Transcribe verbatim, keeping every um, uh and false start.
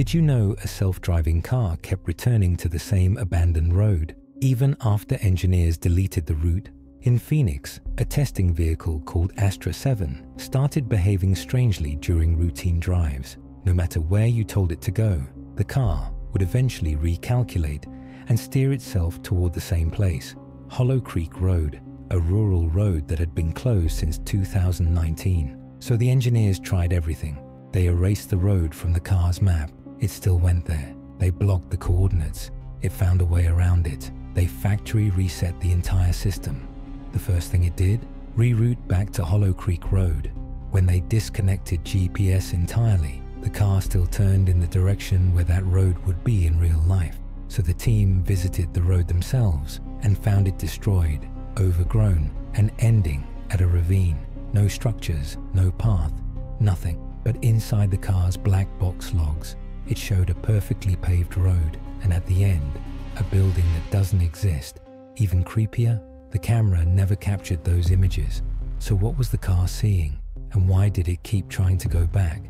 Did you know a self-driving car kept returning to the same abandoned road, even after engineers deleted the route? In Phoenix, a testing vehicle called Astra seven started behaving strangely during routine drives. No matter where you told it to go, the car would eventually recalculate and steer itself toward the same place, Hollow Creek Road, a rural road that had been closed since two thousand nineteen. So the engineers tried everything. They erased the road from the car's map. It still went there. They blocked the coordinates. It found a way around it. They factory reset the entire system. The first thing it did, reroute back to Hollow Creek Road. When they disconnected G P S entirely, the car still turned in the direction where that road would be in real life. So the team visited the road themselves and found it destroyed, overgrown, and ending at a ravine. No structures, no path, nothing. But inside the car's black box logs, it showed a perfectly paved road, and at the end, a building that doesn't exist. Even creepier, the camera never captured those images. So what was the car seeing, and why did it keep trying to go back?